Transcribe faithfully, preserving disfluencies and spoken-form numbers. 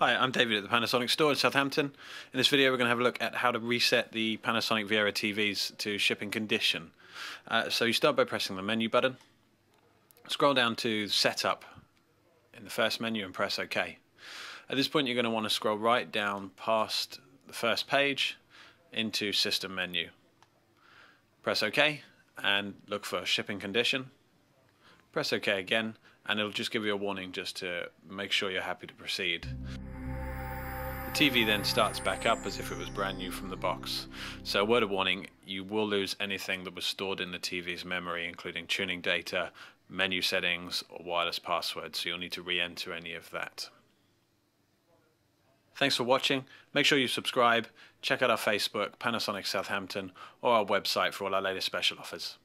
Hi, I'm David at the Panasonic store in Southampton. In this video we're going to have a look at how to reset the Panasonic Viera T Vs to shipping condition. Uh, so you start by pressing the menu button, scroll down to Setup in the first menu and press OK. At this point you're going to want to scroll right down past the first page into System menu. Press OK and look for shipping condition. Press OK again and it'll just give you a warning just to make sure you're happy to proceed. The T V then starts back up as if it was brand new from the box. So, word of warning, you will lose anything that was stored in the T V's memory, including tuning data, menu settings, or wireless passwords, so you'll need to re-enter any of that. Thanks for watching. Make sure you subscribe, check out our Facebook, Panasonic Southampton, or our website for all our latest special offers.